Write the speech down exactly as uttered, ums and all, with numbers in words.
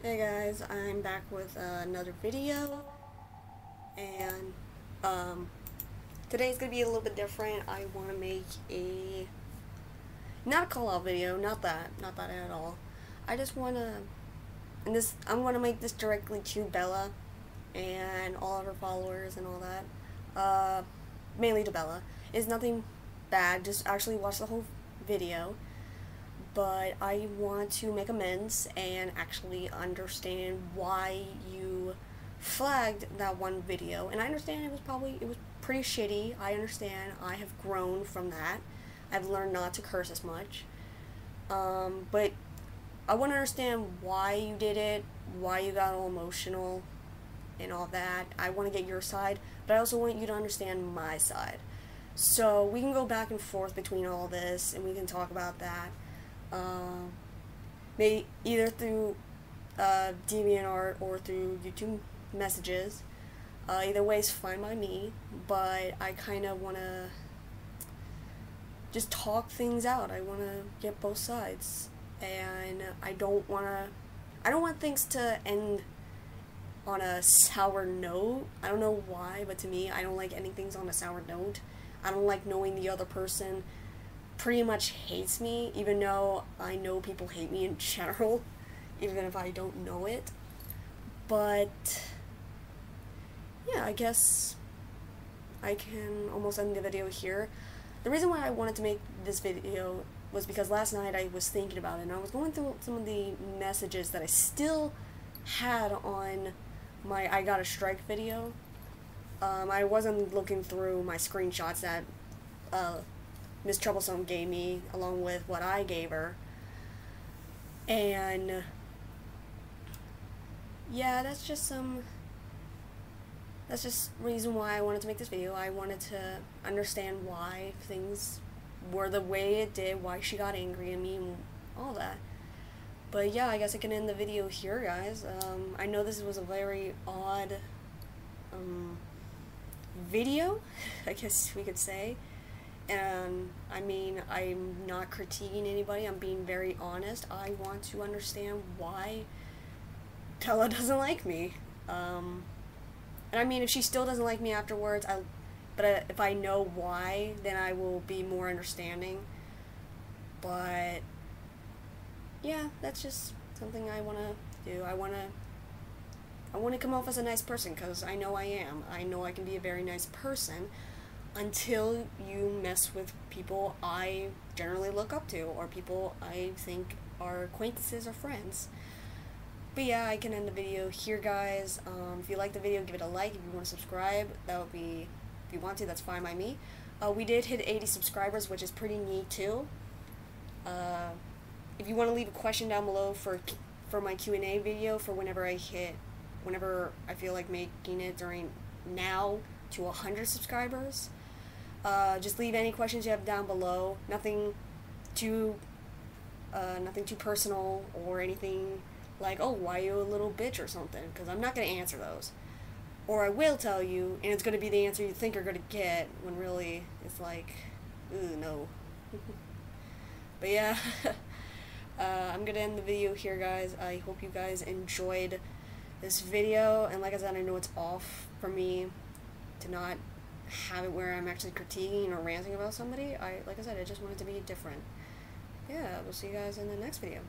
Hey guys, I'm back with uh, another video, and um, today's gonna be a little bit different. I want to make a not a call-out video, not that, not that at all. I just wanna, and this I'm gonna make this directly to Bella and all of her followers and all that. Uh, mainly to Bella. It's nothing bad. Just actually watch the whole video. But I want to make amends and actually understand why you flagged that one video. And I understand it was probably, it was pretty shitty. I understand. I have grown from that. I've learned not to curse as much. Um, but I want to understand why you did it, why you got all emotional and all that. I want to get your side, but I also want you to understand my side. So we can go back and forth between all this, and we can talk about that. Um, maybe either through uh, DeviantArt or through YouTube messages. Uh, either way is fine by me, but I kind of want to just talk things out. I want to get both sides, and I don't want to. I don't want things to end on a sour note. I don't know why, but to me, I don't like ending things on a sour note. I don't like knowing the other person pretty much hates me, even though I know people hate me in general, even if I don't know it. But yeah, I guess I can almost end the video here. The reason why I wanted to make this video was because last night I was thinking about it, and I was going through some of the messages that I still had on my I Got a Strike video. Um, I wasn't looking through my screenshots that uh, Miss Troublesome gave me, along with what I gave her, and yeah, that's just some, that's just reason why I wanted to make this video. I wanted to understand why things were the way it did, why she got angry at me, and all that. But yeah, I guess I can end the video here, guys. Um, I know this was a very odd um, video, I guess we could say. And, I mean, I'm not critiquing anybody, I'm being very honest. I want to understand why Bella doesn't like me. Um, and I mean, if she still doesn't like me afterwards, I, but I, if I know why, then I will be more understanding. But, yeah, that's just something I want to do. I want to, I want to come off as a nice person, because I know I am. I know I can be a very nice person. Until you mess with people I generally look up to, or people I think are acquaintances or friends. But yeah, I can end the video here, guys. Um, if you like the video, give it a like. If you want to subscribe, that would be, if you want to, that's fine by me. Uh, we did hit eighty subscribers, which is pretty neat too. Uh, if you want to leave a question down below for for my Q and A video, for whenever I hit, whenever I feel like making it during now to one hundred subscribers. Uh, just leave any questions you have down below. Nothing too, uh, nothing too personal or anything like, oh, why are you a little bitch or something? Because I'm not going to answer those. Or I will tell you, and it's going to be the answer you think you're going to get, when really it's like, ooh, no. But yeah, uh, I'm going to end the video here, guys. I hope you guys enjoyed this video. And like I said, I know it's off for me to not have it where I'm actually critiquing or ranting about somebody. I, like I said, I just wanted to be different. Yeah, we'll see you guys in the next video.